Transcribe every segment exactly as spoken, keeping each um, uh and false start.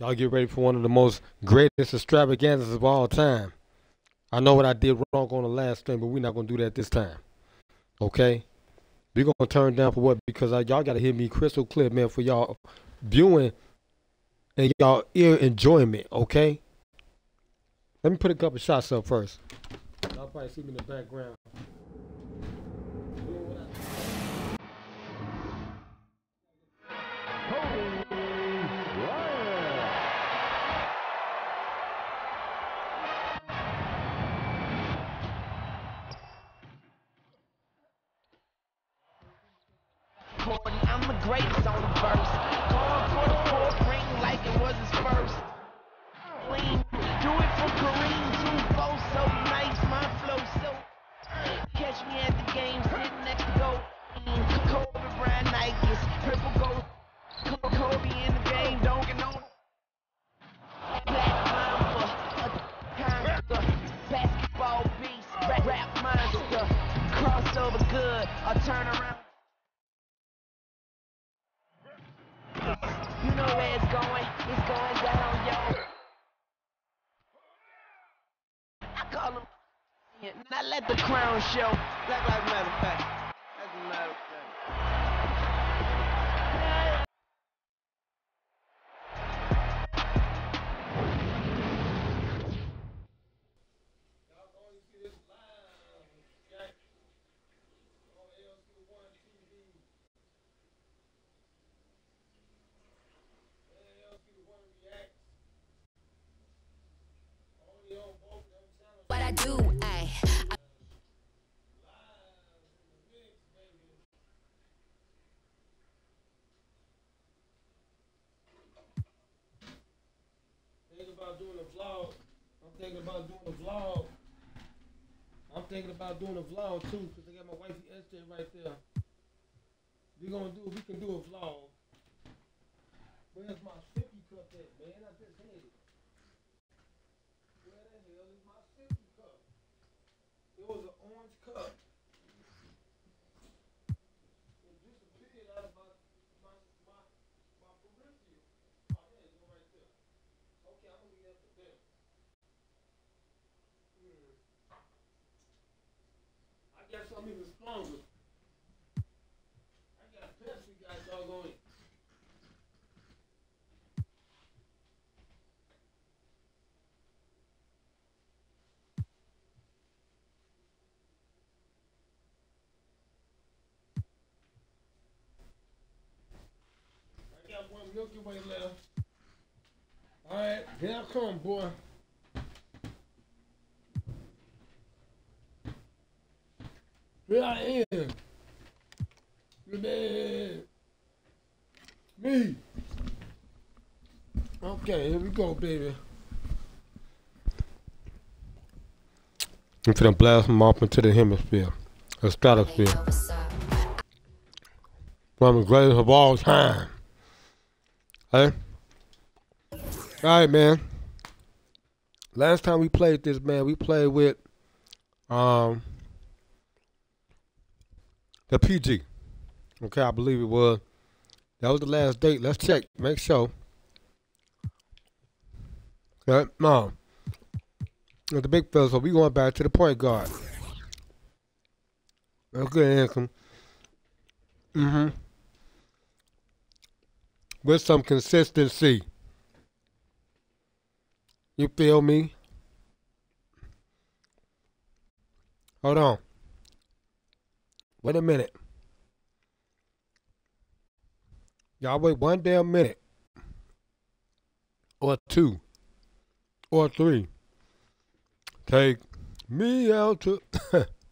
Y'all get ready for one of the most greatest extravaganzas of all time. I know what I did wrong on the last stream, but we're not going to do that this time. Okay? We're going to turn down for what? Because y'all got to hear me crystal clear, man, for y'all viewing and y'all ear enjoyment. Okay? Let me put a couple shots up first. Y'all probably see me in the background. I'm the greatest on the verse. Going for the fourth ring like it was his first. Clean. Do it for Kareem. Two foes so nice, my flow so. Catch me at the game, sitting next to gold. Kobe Bryant Nikes, triple gold. Kobe in the game, don't get no. Black monster, a basketball beast, rap monster, crossover good, a turnaround. You know where it's going, it's going down, yo. I call him, yeah, now let the crown show. Black Lives Matter fact. That's a matter of fact. Y'all going to see this live, okay? On L C one T V. What I do, I, I think about doing a vlog. I'm thinking about doing a vlog. I'm thinking about doing a vlog too, because I got my wifey S J right there. We're gonna do we can do a vlog. Where's my fifty cup at, man? I just had it. Where the hell is my fifty cup? It was an orange cup. It disappeared out of my my my my peripheral. Oh, there it go right there. Okay, I'm gonna leave that for there. Hmm. I got something even stronger. I got Pepsi, guys, doggone it. Milky Way left. Alright, here I come, boy. Here I am. Man. Me. Okay, here we go, baby. I'm gonna blast them off into the hemisphere. The stratosphere. One of the greatest of all time. Hey. All right, man. Last time we played this, man, we played with um the P G. Okay, I believe it was. That was the last date. Let's check. Make sure. Okay, no. With the big fella, so we going back to the point guard. That's good, handsome. Mm-hmm. With some consistency. You feel me? Hold on. Wait a minute. Y'all wait one damn minute. Or two. Or three. Take me out to...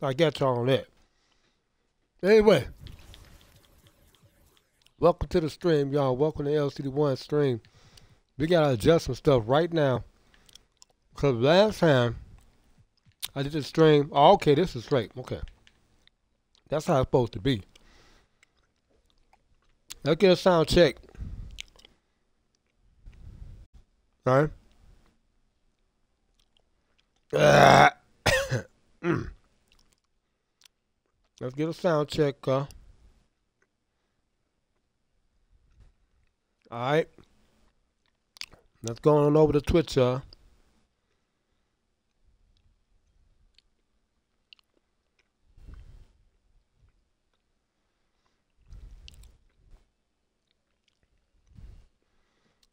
I got y'all on that. Anyway. Welcome to the stream, y'all. Welcome to L C D one stream. We got to adjust some stuff right now. Because last time I did the stream. Oh, okay, this is straight. Okay. That's how it's supposed to be. Let's get a sound check. All right. Let's get a sound check, uh. All right. Let's go on over to Twitch, y'all.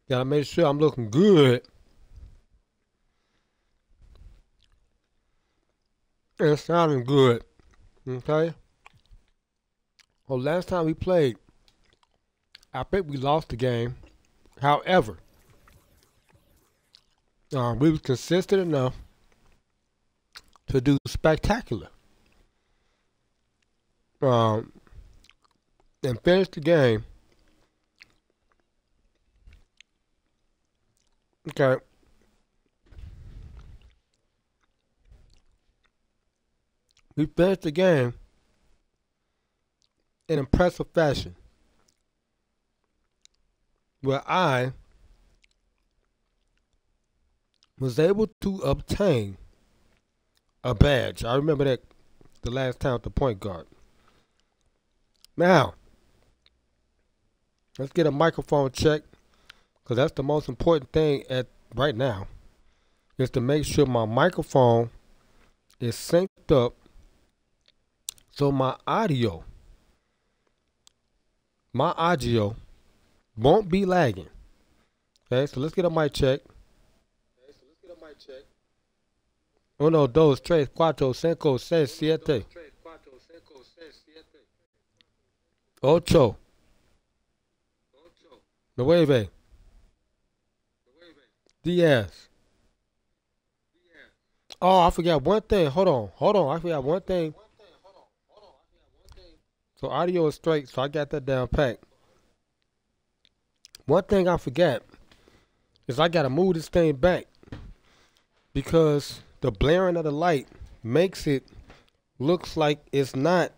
Gotta make sure I'm looking good. And sounding good. Okay? Well, last time we played, I think we lost the game. However, uh, we were consistent enough to do spectacular. Um, and finish the game. Okay. We finished the game in impressive fashion, where I was able to obtain a badge. I remember that the last time at the point guard. Now, let's get a microphone check, because that's the most important thing at right now, is to make sure my microphone is synced up. So my audio, my audio won't be lagging. Okay, so let's get a mic check. Okay, so let's get a mic check. Uno, dos, tres, cuatro, cinco, seis, siete. Ocho. Ocho. Nueve. Diez. Oh, I forgot one thing. Hold on, hold on. I forgot one thing. So audio is straight, so I got that down packed. One thing I forgot is I gotta move this thing back, because the blaring of the light makes it looks like it's not.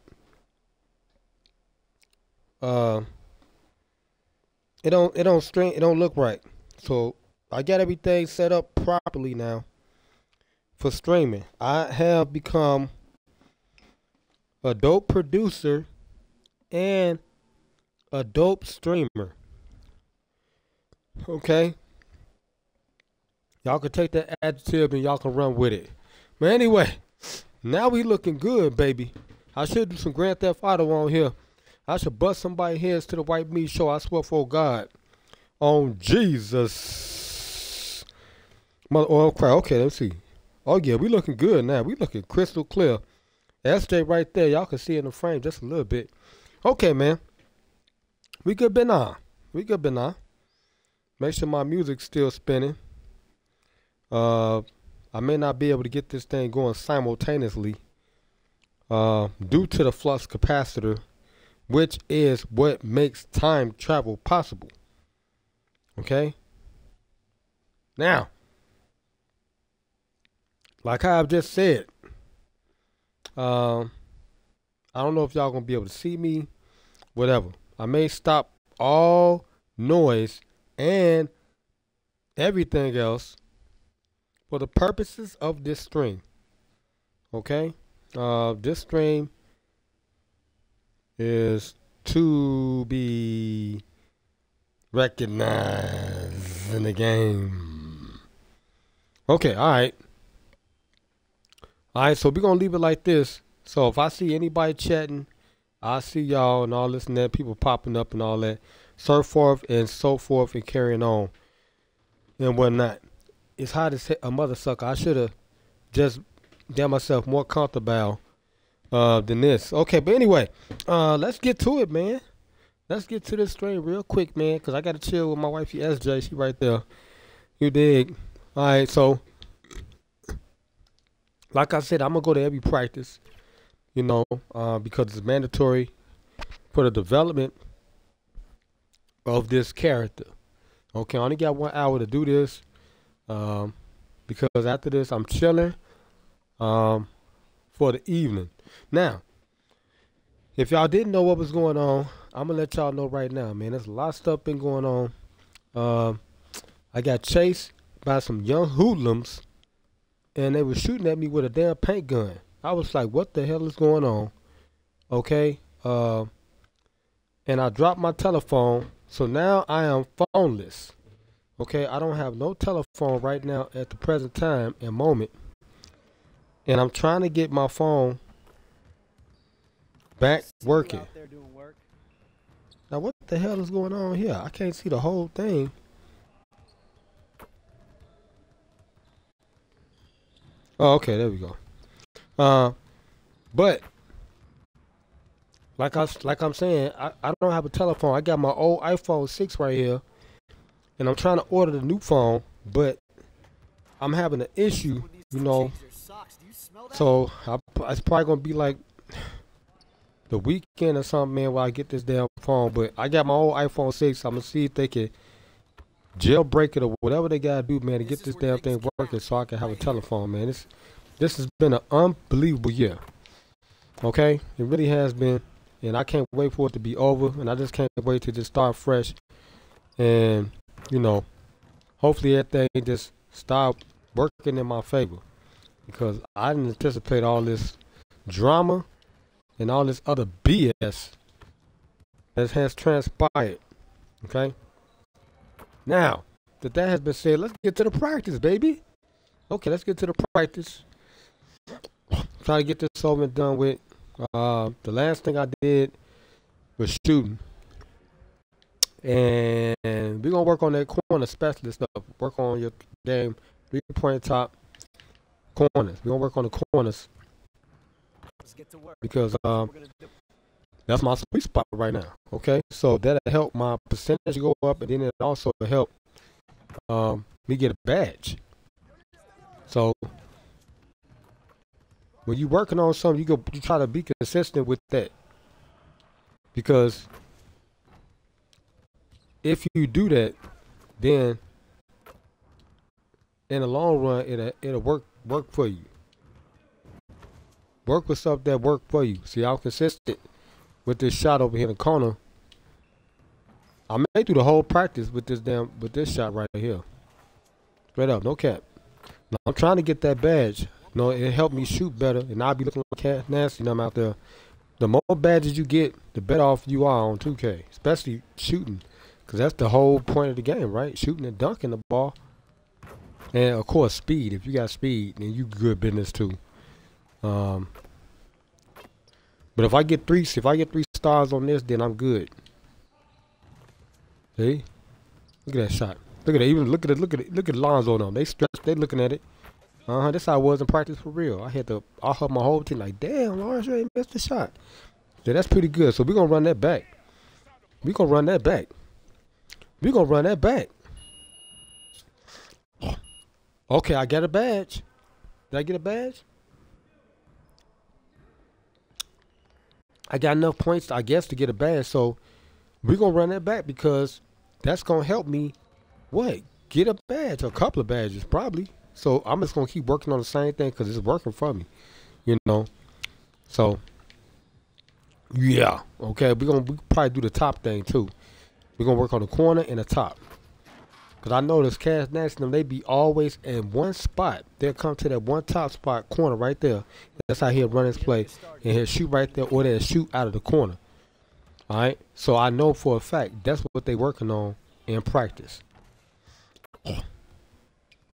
Uh, it don't it don't string it don't look right. So I got everything set up properly now for streaming. I have become a dope producer and a dope streamer. Okay, y'all can take that adjective and y'all can run with it. But anyway, now we looking good, baby. I should do some Grand Theft Auto on here. I should bust somebody's heads to the white meat show. I swear for God, on Jesus, mother oil cry. Okay, let's see. Oh yeah, we looking good now. We looking crystal clear. S J right there. Y'all can see it in the frame just a little bit. Okay, man. We good, Benah. We good, Benah. Make sure my music's still spinning. Uh, I may not be able to get this thing going simultaneously uh, due to the flux capacitor, which is what makes time travel possible. Okay? Now, like I've just said, Um, I don't know if y'all gonna be able to see me, whatever. I may stop all noise and everything else for the purposes of this stream. Okay, uh, this stream is to be recognized in the game. Okay, all right. All right, so we're going to leave it like this. So if I see anybody chatting, I see y'all and all this and that, people popping up and all that, so forth and so forth and carrying on and whatnot. It's hot as a mother sucker. I should have just got myself more comfortable uh, than this. Okay, but anyway, uh, let's get to it, man. Let's get to this stream real quick, man, because I got to chill with my wifey S J. She right there. You dig? All right, so. Like I said, I'm going to go to every practice, you know, uh, because it's mandatory for the development of this character. Okay, I only got one hour to do this, um, because after this, I'm chilling um, for the evening. Now, if y'all didn't know what was going on, I'm going to let y'all know right now, man. There's a lot of stuff been going on. Uh, I got chased by some young hoodlums. And they were shooting at me with a damn paint gun. I was like, what the hell is going on? Okay. Uh, and I dropped my telephone. So now I am phoneless. Okay, I don't have no telephone right now at the present time and moment. And I'm trying to get my phone back working. Work. Now what the hell is going on here? I can't see the whole thing. Oh, okay, there we go. Uh, but like I like I'm saying, I, I don't have a telephone. I got my old iPhone six right here, and I'm trying to order the new phone, but I'm having an issue, you know. So I, it's probably gonna be like the weekend or something, man, while I get this damn phone. But I got my old iPhone six. I'm gonna see if they can jailbreak it or whatever they gotta do, man, to get this damn thing working so I can have a telephone, man. This this has been an unbelievable year. Okay? It really has been. And I can't wait for it to be over. And I just can't wait to just start fresh. And, you know, hopefully everything just start working in my favor. Because I didn't anticipate all this drama and all this other B S that has transpired. Okay? Now that that has been said, let's get to the practice, baby. Okay, let's get to the practice. Try to get this over and done with. Uh, the last thing I did was shooting, and we're gonna work on that corner specialist stuff. Work on your damn three-point top corners. We're gonna work on the corners because um, that's my sweet spot right now. Okay, so that'll help my percentage go up, and then it also help um, me get a badge. So when you're working on something, you go you try to be consistent with that, because if you do that, then in the long run, it'll it'll work work for you. Work with stuff that work for you. See how consistent. With this shot over here in the corner, I made through the whole practice with this damn with this shot right here, straight up, no cap. Now, I'm trying to get that badge. You know, it helped me shoot better, and I'll be looking like cat nasty. Now I'm out there. The more badges you get, the better off you are on two K, especially shooting, because that's the whole point of the game, right? Shooting and dunking the ball, and of course speed. If you got speed, then you good business too. Um. But if I get three, if I get three stars on this, then I'm good. See, look at that shot. Look at that. Even look at it. Look at it. Look at Lonzo now. They stretched. They looking at it. Uh huh. This how I was in practice for real. I had to. I held my whole team like, damn, Lawrence, you ain't missed the shot. Yeah, that's pretty good. So we're gonna run that back. We're gonna run that back. We're gonna run that back. Okay, I got a badge. Did I get a badge? I got enough points, I guess, to get a badge. So we're going to run that back because that's going to help me, what, get a badge, a couple of badges probably. So I'm just going to keep working on the same thing because it's working for me, you know. So, yeah, okay, we're going to we probably do the top thing too. We're going to work on the corner and the top. Because I know this Cash Nash and them, they be always in one spot. They'll come to that one top spot corner right there. That's how he'll run his play. And he'll shoot right there, or they'll shoot out of the corner. All right? So I know for a fact that's what they're working on in practice.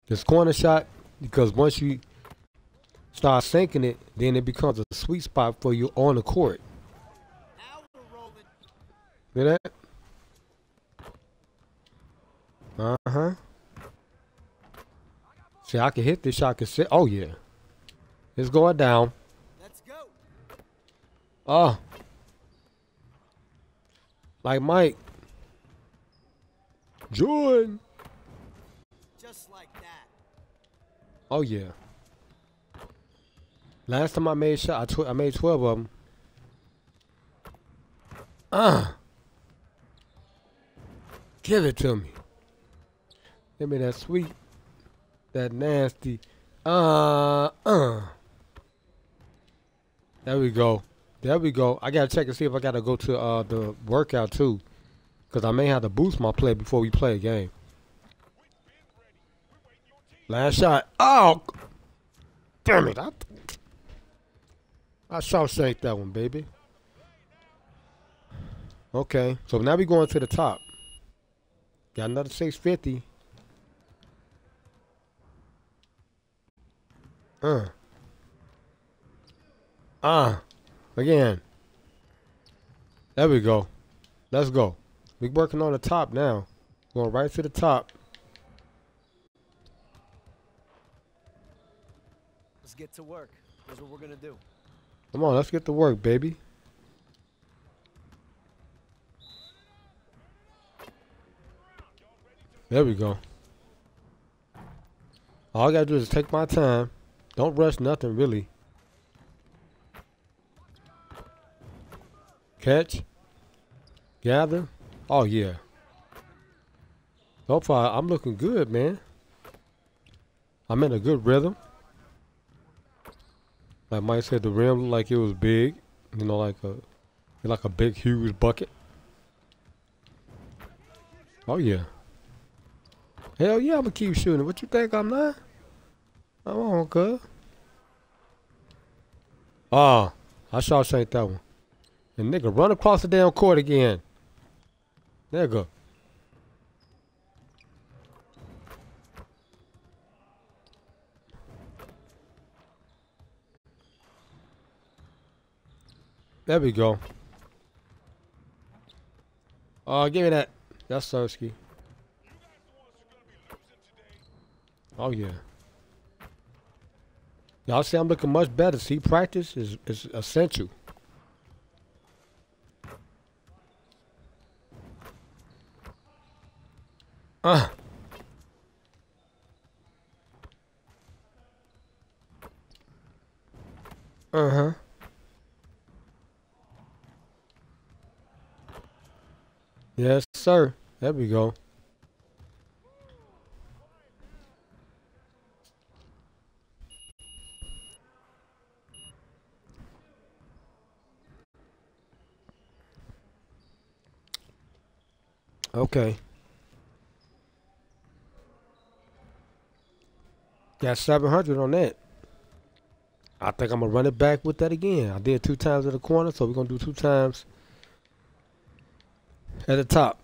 This corner shot, because once you start sinking it, then it becomes a sweet spot for you on the court. Hear that? Uh-huh. See, I can hit this shot. I can sit. Oh, yeah. It's going down. Let's go. Oh. Like Mike. Jordan. Just like that. Oh, yeah. Last time I made shot, I, tw I made twelve of them. Uh. Give it to me. Give me that sweet, that nasty, uh, uh. There we go. There we go. I got to check and see if I got to go to uh, the workout too, because I may have to boost my play before we play a game. Last shot. Oh, damn it. I, I shawshanked that one, baby. Okay. So now we're going to the top. Got another six fifty. Uh. Ah. Uh. Again. There we go. Let's go. We're working on the top now. Going right to the top. Let's get to work. That's what we're going to do. Come on, let's get to work, baby. There we go. All I got to do is take my time. Don't rush nothing, really. Catch. Gather. Oh, yeah. So far, I'm looking good, man. I'm in a good rhythm. Like Mike said, the rim looked like it was big. You know, like a, like a big, huge bucket. Oh, yeah. Hell yeah, I'm gonna keep shooting. What you think I'm not? Come on, cuz. Ah, I shawshanked that one. And nigga, run across the damn court again. Nigga. There we go. Oh, uh, give me that. That's Sersky. Oh, yeah. Y'all see I'm looking much better. See, practice is, is essential. Uh. Uh-huh. Yes, sir. There we go. Okay. Got seven hundred on that. I think I'm going to run it back with that again. I did two times at the corner, so we're going to do two times at the top.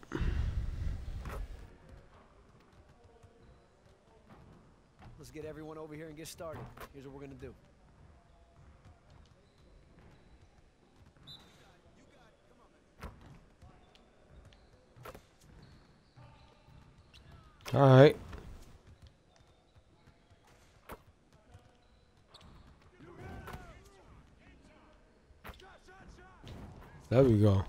Let's get everyone over here and get started. Here's what we're going to do. All right. There we go.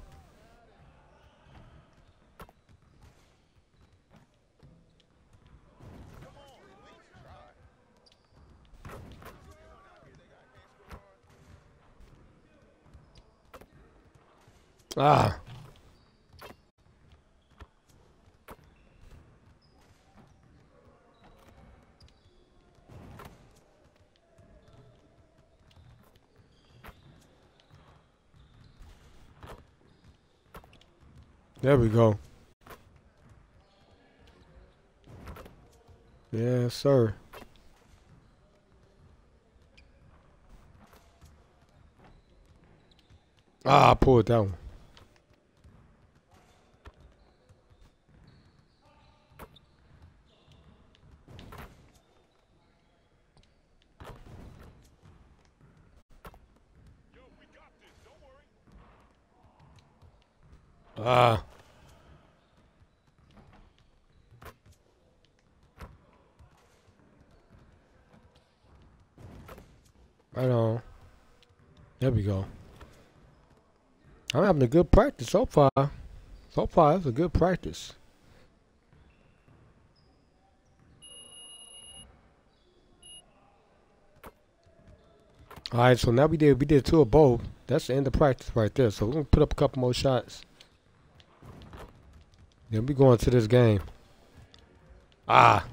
Ah. There we go. Yes, sir. Ah, I pulled that one. Ah. Right on. There we go. I'm having a good practice so far. So far, it's a good practice. All right, so now we did we did two of both. That's the end of practice right there. So we're gonna put up a couple more shots. Then we go into this game. Ah.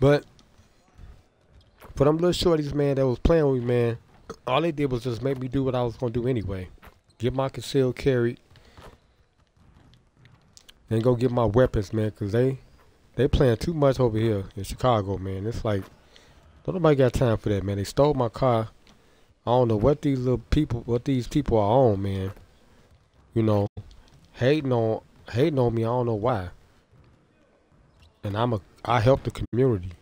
But for them little shorties, man, that was playing with me, man, all they did was just make me do what I was going to do anyway. Get my concealed carry and go get my weapons, man, because they, they playing too much over here in Chicago, man. It's like, don't nobody got time for that, man. They stole my car. I don't know what these little people, what these people are on, man. you know, hating on hating on me. I don't know why. And I'm a I help the community.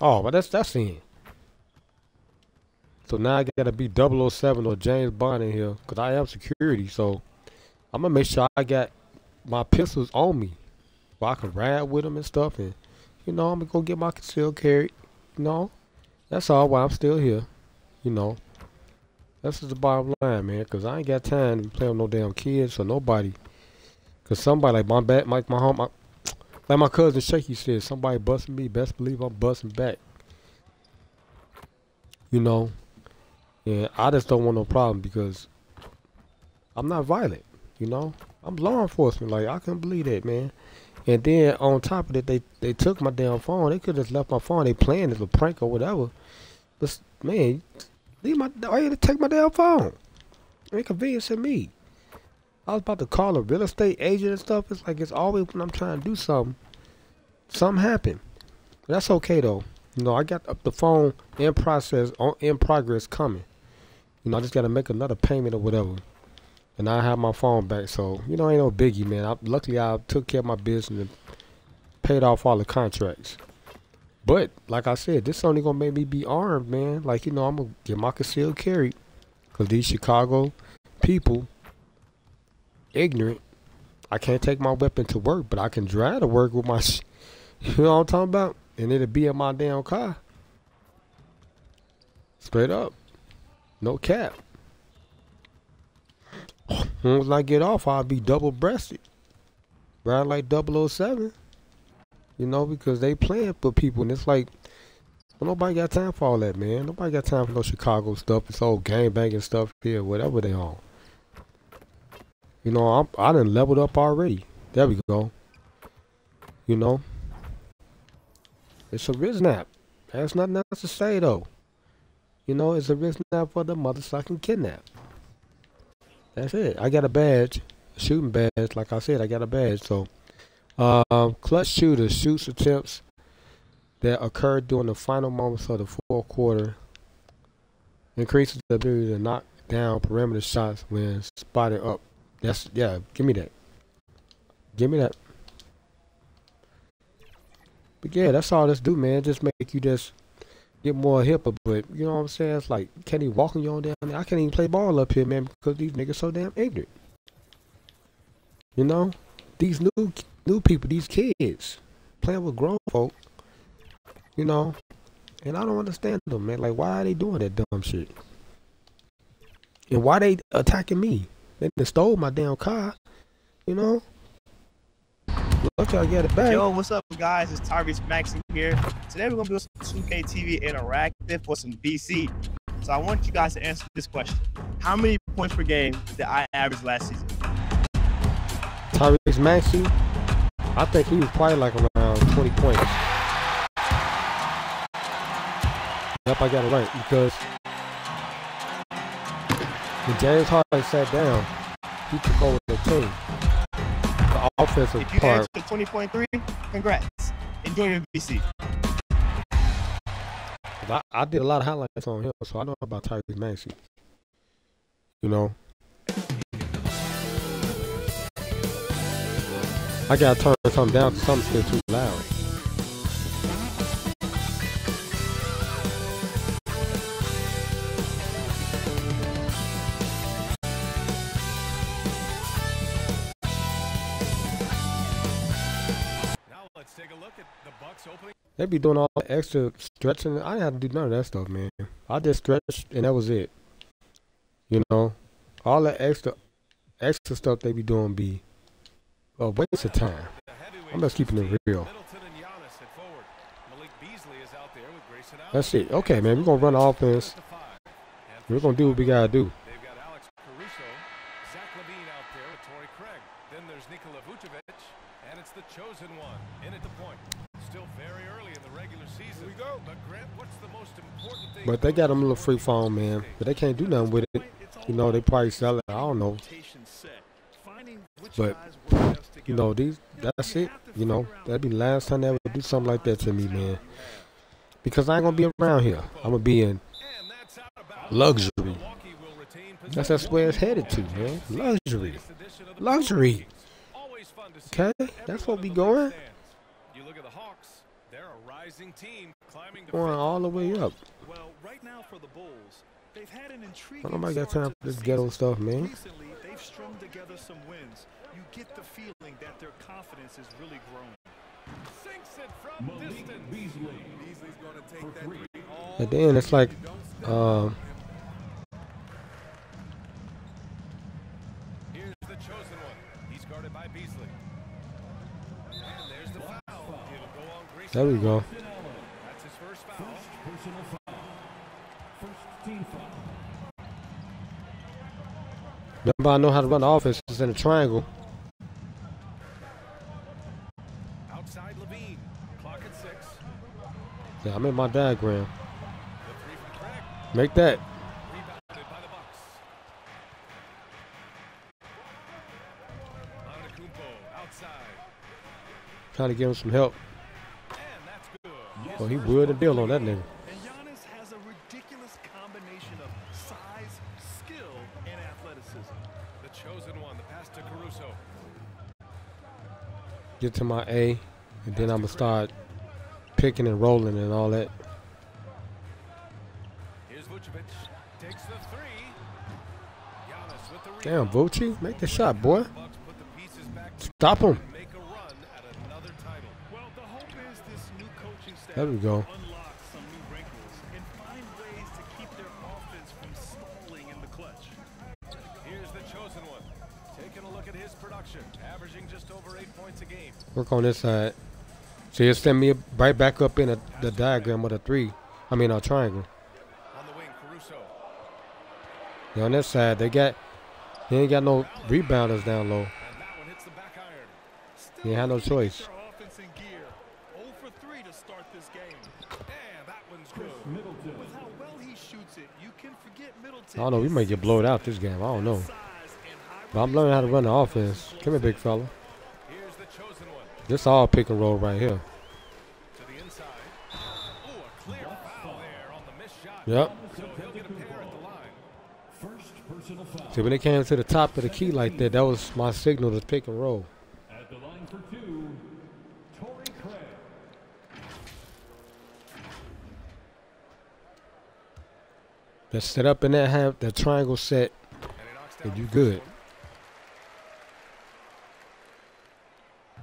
Oh, but that's that's in. So now I gotta be double oh seven or James Bond in here, cause I am security. So I'm gonna make sure I got my pistols on me, where I can ride with them and stuff. And you know, I'm gonna go get my concealed carry. You know, that's all why I'm still here. You know, that's just the bottom line, man. Cause I ain't got time to play with no damn kids or nobody. Cause somebody like my back, like my home, my, like my cousin Shaky said, somebody busting me. Best believe I'm busting back. You know. Yeah, I just don't want no problem because I'm not violent, you know. I'm law enforcement, like I couldn't believe that, man. And then on top of that, they they took my damn phone. They could have just left my phone. They playing as a prank or whatever. But man, leave my I had to take my damn phone. Inconvenience to me. I was about to call a real estate agent and stuff. It's like it's always when I'm trying to do something, something happened. But that's okay though. You know, I got up the phone in process on in progress coming. You know, I just got to make another payment or whatever. And I have my phone back. So, you know, ain't no biggie, man. I, luckily, I took care of my business and paid off all the contracts. But, like I said, this only going to make me be armed, man. Like, you know, I'm going to get my concealed carry. Because these Chicago people, ignorant. I can't take my weapon to work, but I can drive to work with my sh You know what I'm talking about? And it'll be in my damn car. Straight up. No cap. Once I get off, I'll be double-breasted. Right, like double oh seven. You know, because they playing for people. And it's like, well, nobody got time for all that, man. Nobody got time for no Chicago stuff. It's all gangbanging stuff here, whatever they on. You know, I'm, I done leveled up already. There we go. You know. It's a wrist nap. That's nothing else to say, though. You know, it's a risk now for the motherfucking kidnap. That's it. I got a badge, a shooting badge. Like I said, I got a badge. So, uh, clutch shooter shoots attempts that occurred during the final moments of the fourth quarter. Increases the ability to knock down perimeter shots when spotted up. That's yeah. Give me that. Give me that. But yeah, that's all this do, man. Just make you just. Get more hipper, but you know what I'm saying? It's like, can he walk on your own down there? I can't even play ball up here, man, because these niggas so damn ignorant. You know? These new new people, these kids, playing with grown folk, you know? And I don't understand them, man. Like, why are they doing that dumb shit? And why they attacking me? They stole my damn car, you know? Okay, I get it back. Yo, what's up, guys? It's Tyrese Maxey here. Today we're gonna do some two K T V interactive for some B C. So I want you guys to answer this question: how many points per game did I average last season? Tyrese Maxey, I think he was probably like around twenty points. Yep, I got it right because when James Harden sat down, he took over the team. Offensive if you part. Answer twenty point three, congrats. Enjoy your B C. I, I did a lot of highlights on him, so I know about Tyrese Maxey. You know? I gotta turn something down, something still too loud. They be doing all the extra stretching. I didn't have to do none of that stuff, man. I just stretched and that was it. You know, all that extra, extra stuff they be doing be a waste of time. I'm just keeping it real. That's it. Okay, man. We're gonna run the offense. We're gonna do what we gotta do. They've got Alex Caruso, Zach LaVine out there with Torrey Craig. Then there's Nikola Vucevic, and it's the chosen one in at the point. Still very early in the regular season. We go. But Grant, what's the most important thing? But they got them a little free phone, man. But they can't do nothing with it. You know, they probably sell it. I don't know. But you know, these that's it. You know, that'd be the last time they ever do something like that to me, man. Because I ain't gonna be around here. I'm gonna be in luxury. That's that's where it's headed to, man. Luxury, luxury. Okay, that's where we going. You look at the Hawks; they're a rising team, climbing all the way up. Well, right now for the Bulls, they've had an intriguing. Nobody got time for this ghetto stuff, man. Recently, they've strung together some wins. You get the feeling that their confidence is really growing. Sinks it from distance. Beasley. Beasley's going to take that three. And then it's like, um. Here's the chosen one. He's guarded by Beasley. And there's the foul. It'll go on Greece. There we go. That's his first foul. First personal foul. First team foul. Nobody know how to run the offense. It's in a triangle. Outside LaVine. Clock at six. Yeah, I'm in my diagram. Make that. Rebounded by the Bucks. Antetokounmpo outside. Trying to give him some help. And that's good. Oh, he would a deal on that nigga. And Giannis has a ridiculous combination of size, skill, and athleticism. The chosen one, the pass to Caruso. Get to my A, and then I'm gonna start picking and rolling and all that. Vucevic takes the three. Giannis with the rebound. Damn, Vucevic, make the shot, boy. Stop him. There we go. Work on this side. So you'll send me right back up in a, the diagram of the three. I mean, a triangle. Yeah, on that side, they got they ain't got no rebounders down low. They ain't had no choice. I don't know, we might get blown out this game. I don't know. But I'm learning how to run the offense. Come here, big fella. This all pick and roll right here. Yep. See, when it came to the top of the key like that, that was my signal to pick and roll. At the line for two, Torrey Craig. That's set up in that half, that triangle set, and you good.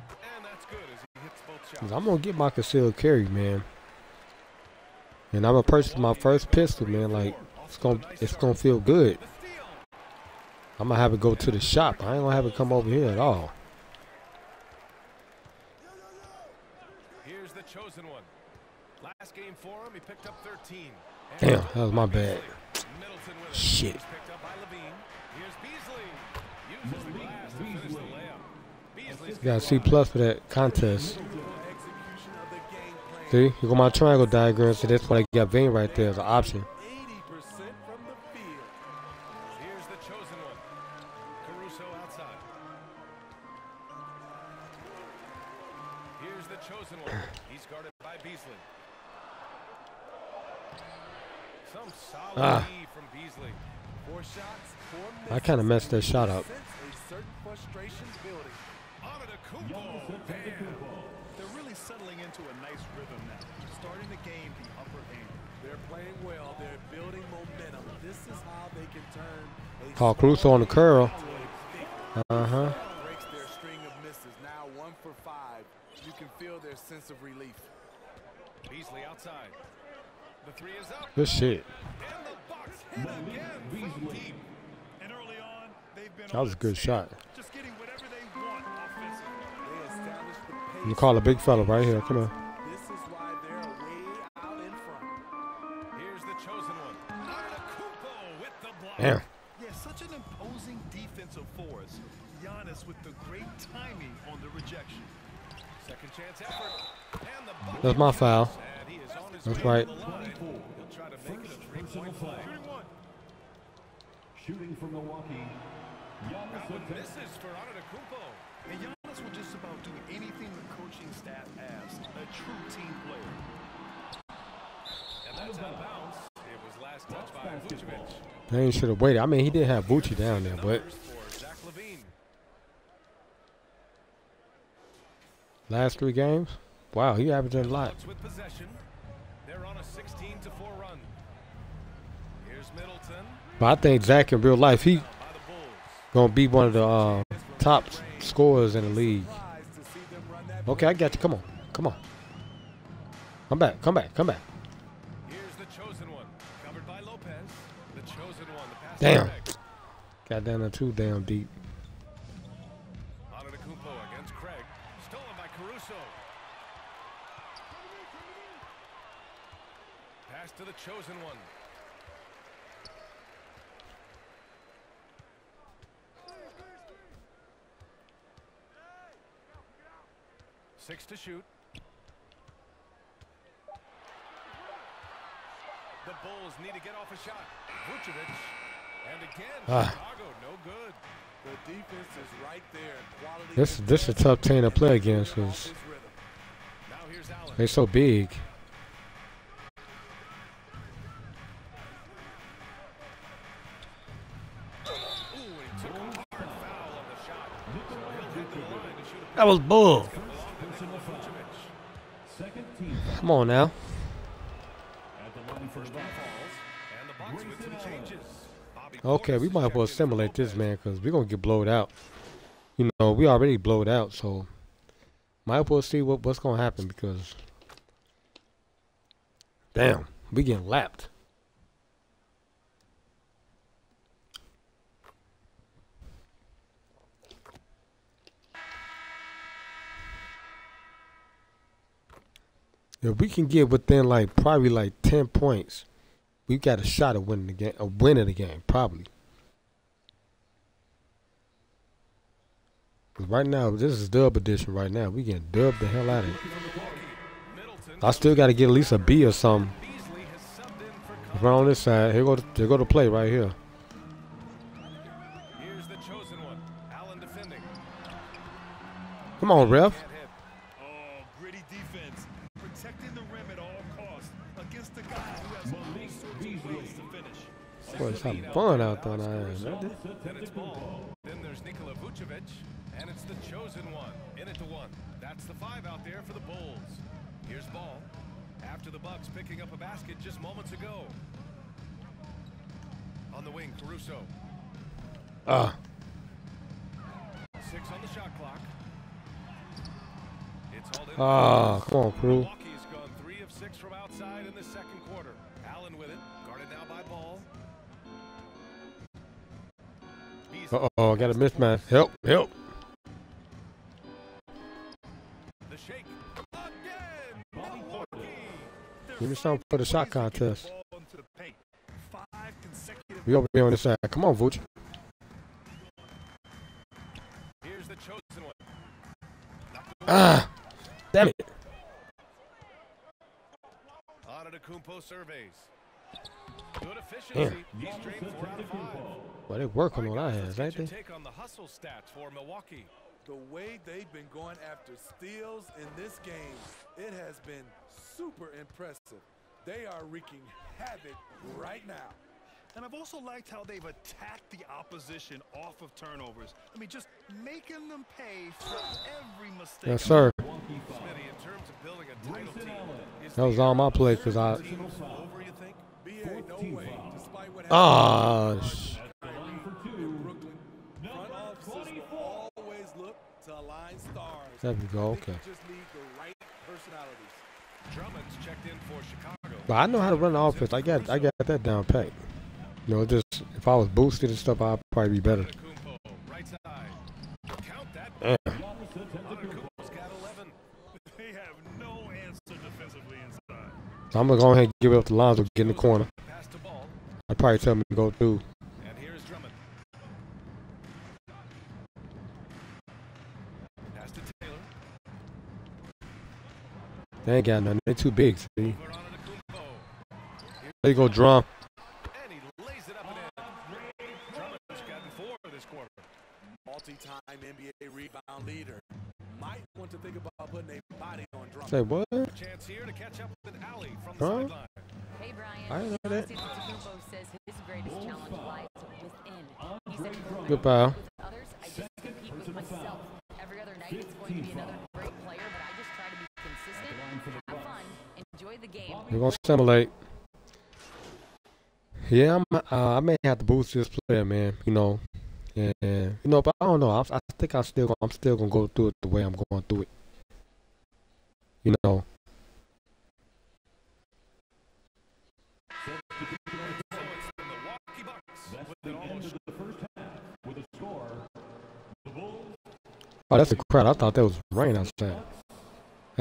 And that's good as he hits both shots. I'm gonna get my concealed carry, man. And I'm gonna purchase my first pistol, man. Like it's gonna, it's gonna feel good. I'm gonna have it go to the shop. I ain't gonna have it come over here at all. Here's the chosen one. Last game for him, he picked up thirteen. Damn, that was my bad. Middleton with shit. Picked up by LaVine. Here's Beasley. Uses the glass to finish the layup. Beasley got a C plus for that contest. See, you got my triangle diagram, so that's why I got Vane right there as an option. Ah. I kind of messed that shot up. They're really settling into a nice rhythm now. Starting the game the upper hand. They're playing well. They're building momentum. This is how they can turn. Call Caruso on the curl. Uh huh. Breaks their string of misses. Now one for five. You can feel their sense of relief. Beasley outside. The three is up. Good shit. And the Bucks hit again from deep. And early on, they've been that was a good shot. Just getting whatever they want offensively. They established the pace. I'm gonna call a big fella right here. Come on. This is why they're way out in front. Here's the chosen one. Antetokounmpo with the block. Damn. Yeah, such an imposing defensive force. Giannis with the great timing on the rejection. Second chance effort. And the Bucks. That's my foul. That's right. Shooting from Milwaukee. Giannis misses for Antetokounmpo. And Giannis will just about do anything the coaching staff asks. A true team player. And that's out of bounds. It was last Payne should have waited. I mean, he did have Vucevic down there, but last three games, wow, he averaging a lot. They're on a sixteen to four run. Here's Middleton. But I think Zach in real life, he gonna be one of the uh, top scorers in the league. Okay, I got you. Come on, come on. Come back, come back, come back. Here's the chosen one, covered by Lopez. The chosen one, the pass. Damn. Got down there too damn deep. Antetokounmpo against Craig, stolen by Caruso. Pass to the chosen one. Six to shoot. The Bulls need to get off a shot. Vucevic, and again, ah. Chicago, no good. The defense is right there. Quality this this is a tough team to play against because they're so big. That was bull. Come on now. Okay, we might as well assimilate this, man, because we're going to get blowed out. You know, we already blowed out, so might as well see what, what's going to happen because, damn, we getting lapped. If we can get within like probably like ten points, we got a shot at winning the game, a win of the game probably. Cause right now, this is dub edition. Right now, we getting dubbed the hell out of it. I still got to get at least a B or something. Right on this side, here go, to, here go to play right here. Here's the chosen one, Allen defending. Come on, ref. Boy, it's having fun out there. Then it's ball. Then there's Nikola Vucevic, and it's the chosen one. In it to one. That's the five out there for the Bulls. Here's ball. After the Bucks picking up a basket just moments ago. On the wing, Caruso. Ah. Uh. Six on the shot clock. It's all in. Ah, uh, come on, Caruso. Milwaukee's gone three of six from outside in the second quarter. Allen with it, guarded now by Ball. Uh oh, I got a mismatch. Help, help. The shake again. Give me something for the shot contest. We over here on this side. Come on, Vuce. Here's the chosen one. Ah, damn it. Antetokounmpo surveys. Good efficiency. He's drained four out of five. Well, they're working on our hands, ain't they? Take on the hustle stats for Milwaukee. The way they've been going after steals in this game, it has been super impressive. They are wreaking havoc right now. And I've also liked how they've attacked the opposition off of turnovers. I mean, just making them pay for every mistake. Yes, sir. That was all my play because I. Oh, shit. There we go. Okay. But I know how to run the offense. I got, I got that down pat. You know, just if I was boosted and stuff, I'd probably be better. Damn. So I'm gonna go ahead and give it up to Lonzo. Get in the corner. I'd probably tell me to go through. They ain't got nothing. They too big, see? There you go, Drum. And he lays it up and in. Drummond's gotten four this quarter. Multi-time N B A rebound leader. Might want to think about putting a body on Drummond. Say what? Chance here to catch up with Alley from the sideline. Hey, Brian. I didn't know that. Good pal. We're gonna simulate. Yeah, I'm, uh, I may have to boost this player, man. You know, and yeah, you know, but I don't know. I, I think I'm still, I'm still gonna go through it the way I'm going through it. You know. Oh, that's a crowd. I thought that was rain outside.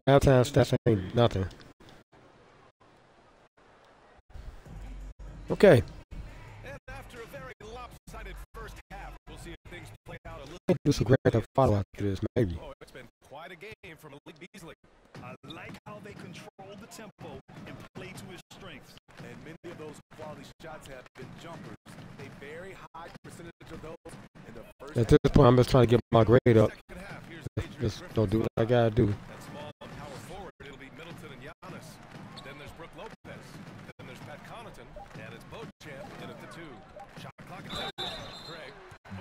Halftime stats ain't nothing. Okay. And after a very lopsided first half, we'll see if things play out a little bit. Do some Grand Theft Auto after this, maybe. Oh, it's been quite a game from Beasley. I like how they control the tempo and play to his strengths. And many of those quality shots have been jumpers. A very high percentage of those in the first half. At this point, I'm just trying to get my grade up. Just don't do what I gotta do. That small power forward, it'll be Middleton and Giannis. Then there's Brooke Lopez. And it's both champ in at the two. Shot clock attack. Craig.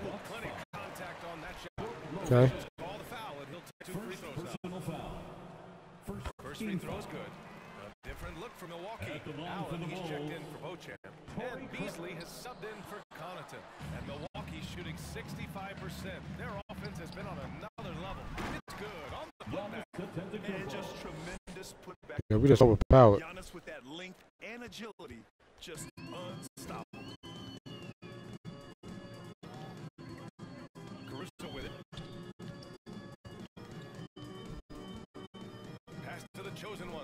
Oh, plenty of contact on that shot. Okay. Call the foul and he'll take two free throws now. First, First free throw's good. A different look for Milwaukee. Now he's checked in for Beauchamp. And Beasley has subbed in for Connaughton. And Milwaukee shooting sixty-five percent. Their offense has been on another level. It's good on the putback. And just tremendous putback. Yeah, we just overpowered. Giannis with that length and agility. Just unstoppable. Caruso with it. Pass to the chosen one.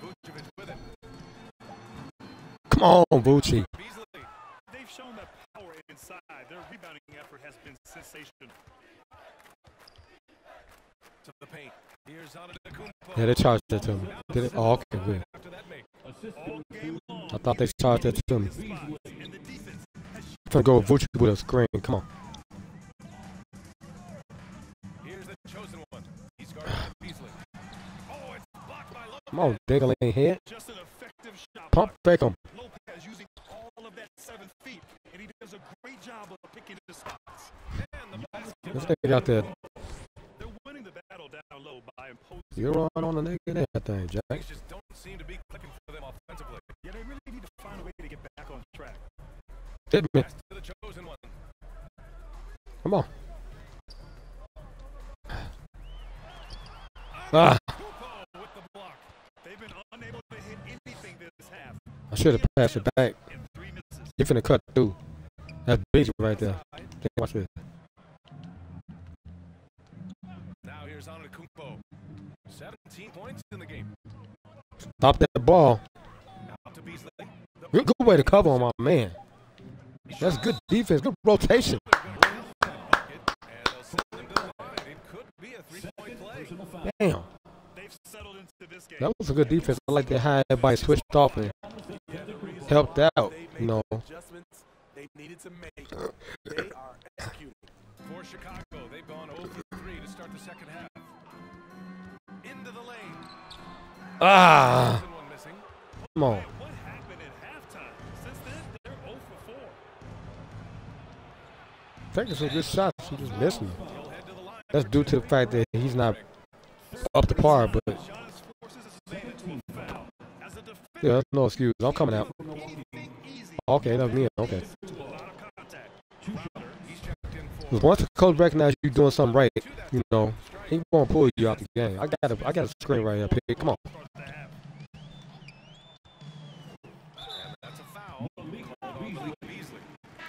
Vucevic with it. Come on, Vucevic. Beasley. They've shown that power inside. Their rebounding effort has been sensational. To the paint. Here's Antetokounmpo. Yeah, they charged it to me. Did it? Oh, okay, good. I thought they charged it to me. I'm gonna go Vucevic with a screen. Come on. Here's the chosen one. He's guarded Beasley. Oh, it's blocked by Lopez. Come on, Diggle ain't here. Just an effective shot. Pump fake him. Lopez using all of that seven feet, and he does a great job of picking the spots. And the basket. Let's take it out there. You're on on the negative that thing, Jack. Things just don't seem to be clicking for them offensively. Yeah, they really need to find a way to get back on track. Hit me. Pass to the chosen one. Come on. Ah. With the block. They've been unable to hit anything this half. I should have passed it back. You're finna cut through. That's big right there. Watch this. Now here's Antetokounmpo. seventeen points in the game. Stop that ball. Good, good way to cover on my man. That's good defense. Good rotation. Damn. That was a good defense. I like that how everybody switched off and helped out. You know. They needed to make. They are executing. For Chicago, they've gone oh for three to start the second half. Into the lane. Ah. Come on. What happened at halftime? Since then, they're oh for four. I think it's a good shot. He just missed me. That's due to the fact that he's not up to par, but yeah, that's no excuse. I'm coming out. Okay, that's me. Okay. Once the coach recognizes you doing something right, you know, he won't pull you out the game. I got a, I got a screen right up here. Come on.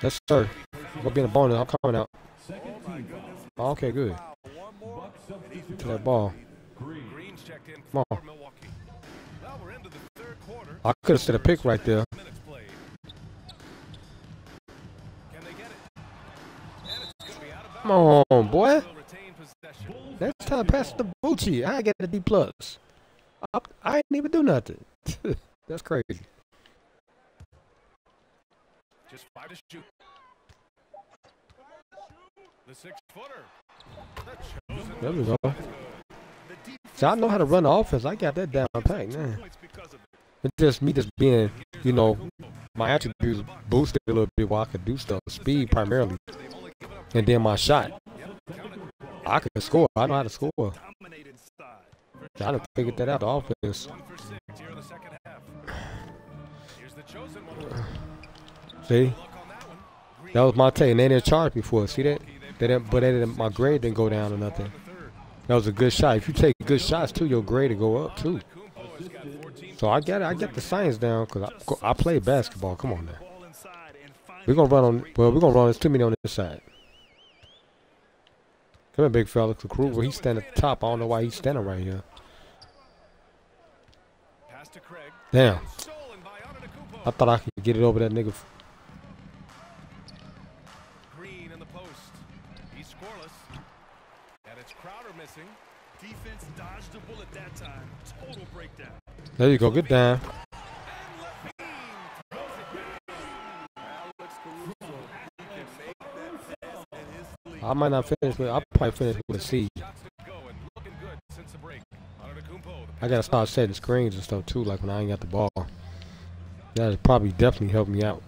Yes, sir. I'm gonna be in a bonus. I'm coming out. Oh, okay, good. To that ball. Come on. I could have set a pick right there. Come on, boy. Next time, pass the Vucevic. I get a D plus. I, I ain't even do nothing. That's crazy. Just five to shoot. The six footer. There we go. So I know how to run the offense. I got that down pat, man. It's just me just being, you know, my attributes boosted a little bit where I could do stuff. Speed primarily. And then my shot. I could score. I know how to score. I done figured that out, the offense. See? That was my take. And they didn't charge me for it. See that? They didn't, but they didn't, my grade didn't go down or nothing. That was a good shot. If you take good shots too, your grade will go up too. So I get it. I get the science down because I, I play basketball. Come on now. We're gonna run on. Well, we're gonna run. There's too many on this side. Come here, big fella. Crowder. He's standing at the top. I don't know why he's standing right here. Damn. I thought I could get it over that nigga. Green in the post. He's scoreless. And it's Crowder missing. Defense dodged a bullet that time. Total breakdown. There you go. Good down. I might not finish with. I'll probably finish with a C. I gotta start setting screens and stuff too, like when I ain't got the ball. That'll probably definitely help me out.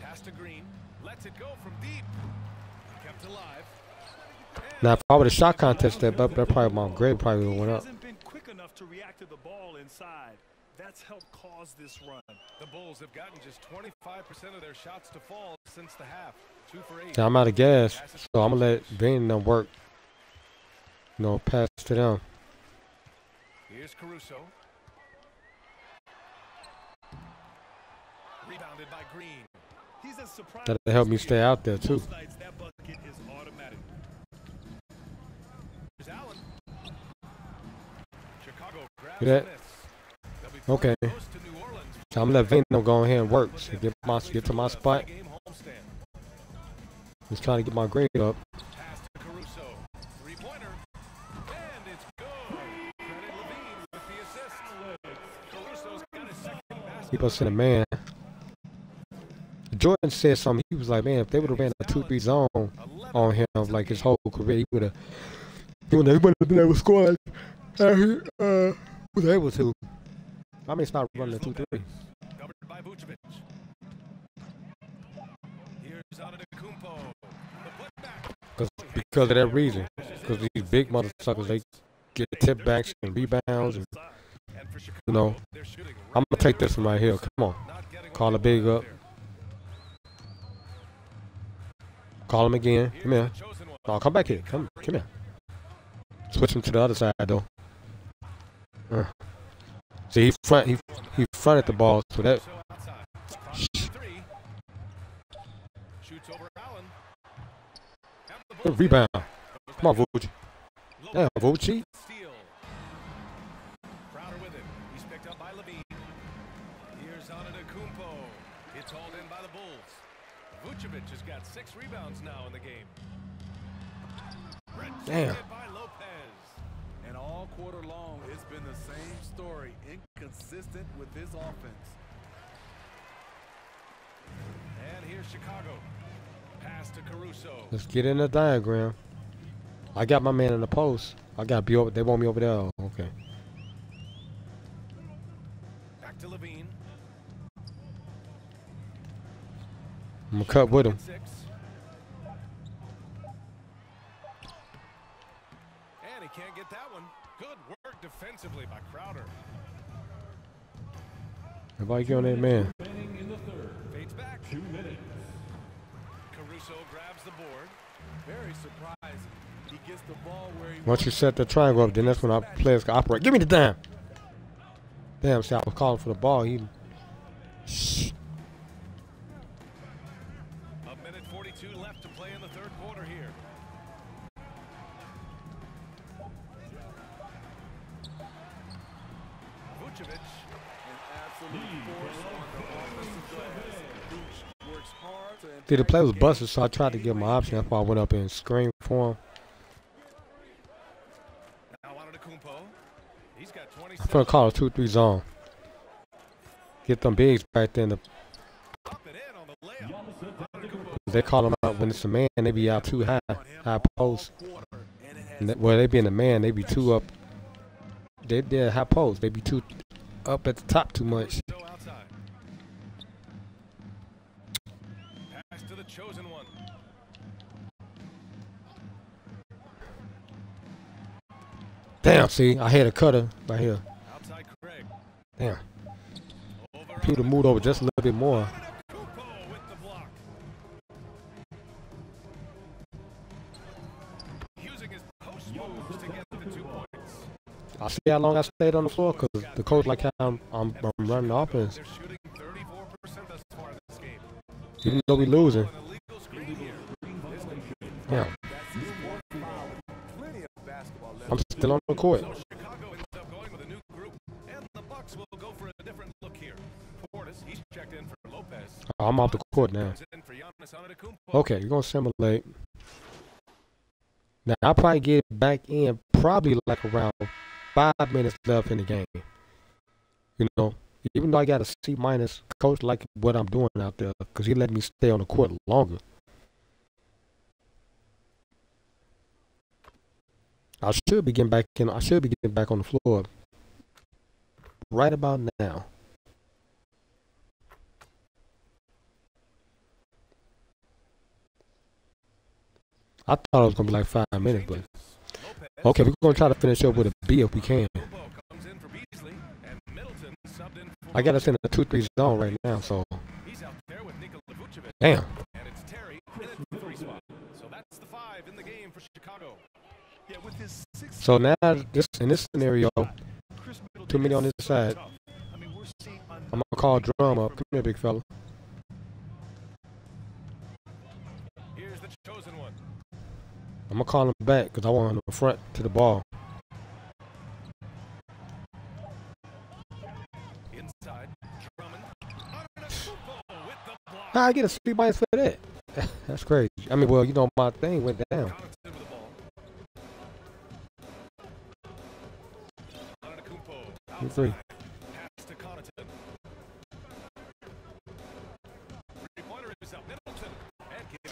Pass to Green. Lets it go from deep. Kept alive. Now if I would have shot contest step up, that probably my grade probably would have went up. Hasn't been quick enough to react to the ball inside. That's helped cause this run. The Bulls have gotten just twenty-five percent of their shots to fall since the half. Two for eight. Now I'm out of gas, so I'm gonna let Green and them work. You know, pass to them. Here's Caruso. Rebounded by Green. He's a surprise. That'll help me stay out there too. That bucket is automatic. Here's Allen. Chicago grabs that. Okay. So I'm gonna let Vino go ahead and work. So get my get to my spot. Just trying to get my grade up. Pass to Caruso. Three pointer. And it's good. Credit LaVine with the assist. Caruso's got his second basket. Keep us in a man. Jordan said something. He was like, man, if they would have ran a two three zone on him like his whole career, he would have he would have been able to score like uh, he uh, was able to. I mean, it's not running a two three. Covered by Vucevic. Here's Antetokounmpo. The putback. Because of that reason. Because these big motherfuckers, they get tip backs and rebounds. And, you know, I'm going to take this one right here. Come on. Call a big up. Call him again. Come here. Oh, come back here. Come, come here. Switch him to the other side, though. Uh. See, he front, he he fronted the ball, so that. Good rebound. Come on, Vucevic. Damn, Vucevic. Crowder with him. He's picked up by LaVine. Here's Antetokounmpo. It's hauled in by the Bulls. Vucevic has got six rebounds now in the game. Damn. And all quarter long, it's been the same story, inconsistent with his offense. And here's Chicago. Pass to Caruso. Let's get in the diagram. I got my man in the post. I got to be over. They want me over there. Okay. Back to LaVine. I'm going to cut with him. Can't get that one. Good work defensively by Crowder. Everybody get on that man. Fades back. Two minutes. Caruso grabs the board. Very surprised. He gets the ball where he. Once you set the triangle up, then that's when our players can operate. Give me the dime. Damn, see, I was calling for the ball. He. Shh. A minute forty-two left to play in the third quarter here. An absolute force on the offensive glass. Works hard to see, the play was busted, so I tried to get my option. That's why I went up and screened for him. Now Antetokounmpo. He's got twenty. I'm gonna call a two three zone. Get them bigs right there in the. They call them out when it's a man. They be out too high, high post. Where well, they be in the man, they be too up. They they're high post. They be too up at the top too much. Pass to the chosen one. Damn, see, I had a cutter right here. Outside Craig. Damn. Computer moved over just a little bit more. I see how long I stayed on the floor because the coach like how I'm, I'm, I'm running the offense. Even though we losing. Yeah. I'm still on the court. Oh, I'm off the court now. Okay, you're going to simulate. Now, I'll probably get back in probably like around five minutes left in the game. You know, even though I got a C minus, coach like what I'm doing out there because he let me stay on the court longer. I should be getting back in. I should be getting back on the floor right about now. I thought it was gonna be like five minutes, but okay, we're gonna try to finish up with a B if we can. I got us in a two three zone right now, so damn. And it's Terry in the three spot. So that's the five in the game for Chicago. Yeah, with his six. So now this in this scenario, too many on this side. I'm gonna call Drum up. Come here, big fella. Here's the chosen one. I'm going to call him back because I want him in front to the ball. Inside, Drummond, with the block. How I get a C minus for that? That's crazy. I mean, well, you know, my thing went down. Two, three.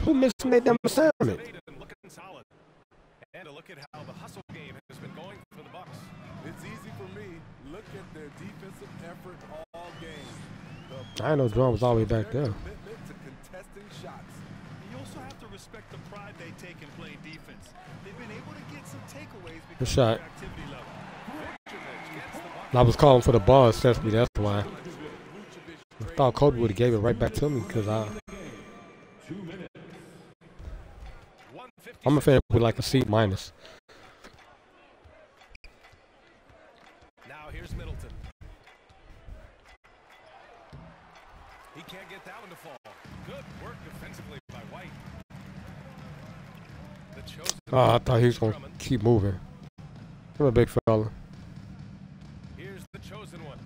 Who missed that damn assignment? Solid. And a look at how the hustle game has been going for the Bucks. It's easy for me. Look at their defensive effort all game. The I know Drum was all the way back there. Commitment to contesting shots. You also have to respect the pride they take in playing defense. They've been able to get some takeaways because of their activity level. Vucevic gets the Bucks. I was calling for the ball essentially, that's why. I thought Kobe would have gave it right back to me because I two minutes. I'm a fan with like a C minus. Now here's Middleton. He can't get that one to fall. Good work defensively by White. The chosen oh, I thought he was gonna Drummond. Keep moving. Come on, big fella. Here's the chosen one.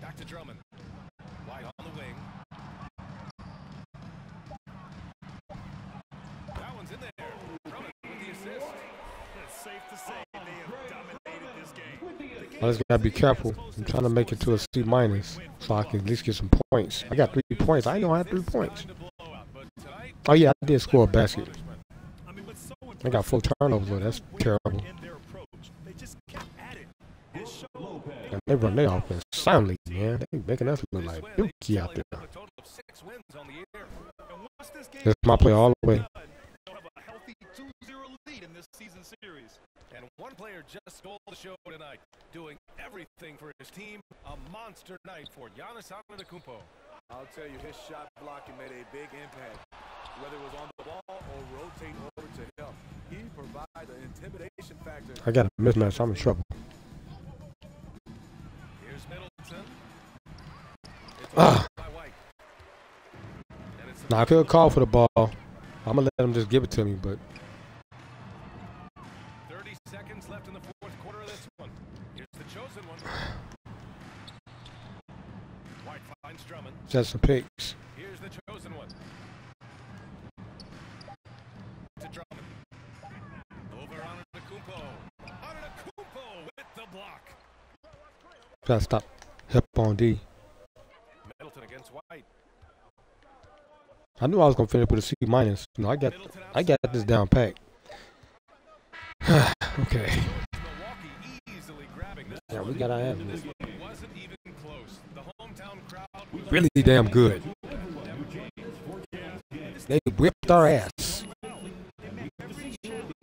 Back to Drummond. White on the wing. In there. Drummond with the assist. It's safe to say they have dominated this game. I just gotta be careful. I'm trying to make it to a C minus so I can at least get some points. I got three points. I know I have three points. Oh yeah, I did score a basket. I got four turnovers though. That's terrible. And they run their offense soundly, man. They making us look like dookie out there. That's my play all the way. Season series, and one player just stole the show tonight, doing everything for his team. A monster night for Giannis Antetokounmpo. I'll tell you, his shot blocking made a big impact, whether it was on the ball or rotate over to help. He provides an intimidation factor. I got a mismatch. I'm in trouble. Here's Middleton. It's ah. By White. And it's now I could call for the ball. I'm gonna let him just give it to me, but. Seconds left in the fourth quarter of this one. Here's the chosen one. White finds Drummond. That's the picks. Here's the chosen one. To Drummond. Over on Antetokounmpo. Antetokounmpo with the block. Gotta stop. Help on D. Middleton against White. I knew I was gonna finish with a C minus. You know, I got, I got this down packed. Okay. Yeah, we got our ass. Really damn good. They whipped our ass.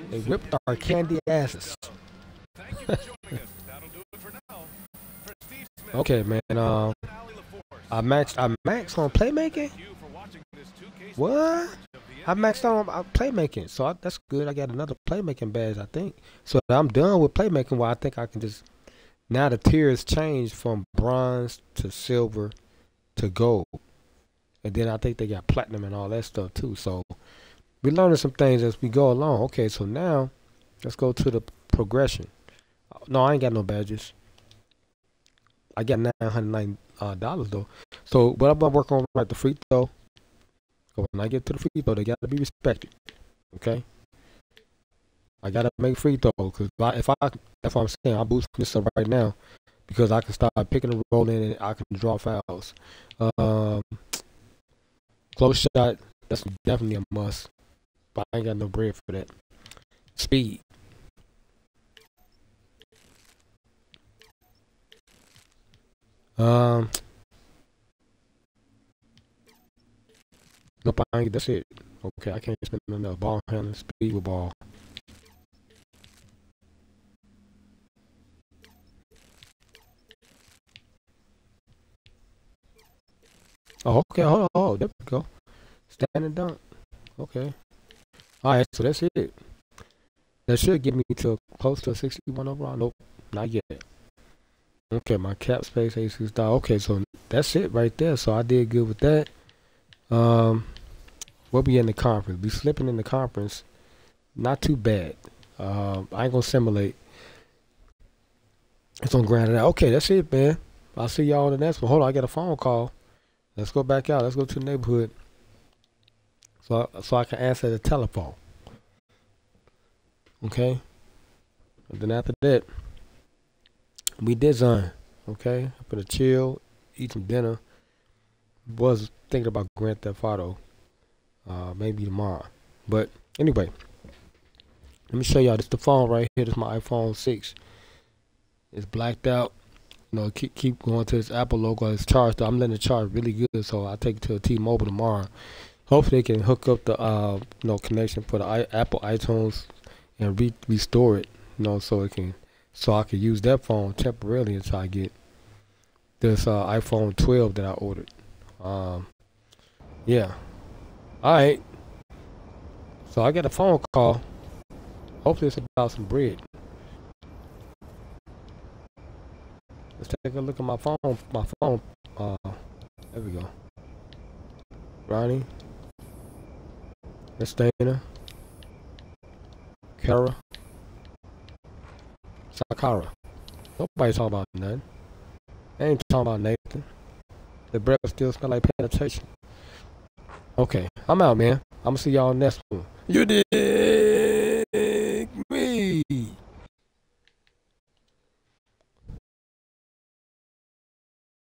They whipped our candy asses. Okay, man. Um, I maxed. I maxed on playmaking. What? I maxed on uh, playmaking, so I, that's good. I got another playmaking badge, I think. So I'm done with playmaking. Well, I think I can just now the tiers changed from bronze to silver to gold, and then I think they got platinum and all that stuff too. So we're learning some things as we go along. Okay, so now let's go to the progression. No, I ain't got no badges. I got nine hundred nine dollars uh, though. So what I'm gonna work on right the free throw. When I get to the free throw, they gotta be respected. Okay, I gotta make free throw because if I, if I'm saying I'm boosting this up right now because I can start picking and rolling and I can draw fouls. Um, close shot, that's definitely a must. But I ain't got no bread for that. Speed. Um. Nope, I ain't, that's it. Okay, I can't spend enough ball handling speed with ball. Oh, okay, hold on, oh, there we go. Stand and dunk. Okay. Alright, so that's it. That should get me to close to sixty-one overall. Nope, not yet. Okay, my cap space, eighty-six dollars. Okay, so that's it right there. So I did good with that. Um, we'll be in the conference. Be slipping in the conference. Not too bad. Um, I ain't gonna simulate. It's on ground. Okay, that's it, man. I'll see y'all in the next one. Hold on, I got a phone call. Let's go back out. Let's go to the neighborhood. So, so I can answer the telephone. Okay. And then after that, we did something. Okay. I'm gonna chill, eat some dinner. Was thinking about Grand Theft Auto, uh, maybe tomorrow. But anyway, let me show y'all. This the phone right here. This is my iPhone six. It's blacked out. You know, keep keep going to this Apple logo. It's charged. I'm letting it charge really good. So I take it to a T-Mobile tomorrow. Hopefully, they can hook up the uh, you know, connection for the I Apple iTunes and re restore it. You know, so it can, so I can use that phone temporarily until I get this uh, iPhone twelve that I ordered. Um, yeah. Alright. So I got a phone call. Hopefully it's about some bread. Let's take a look at my phone. My phone. Uh, there we go. Ronnie. Estana. Kara. Sakara. Nobody's talking about nothing. They ain't talking about Nathan. The breath still smell like penetration. Okay, I'm out, man. I'm gonna see y'all next one. You did.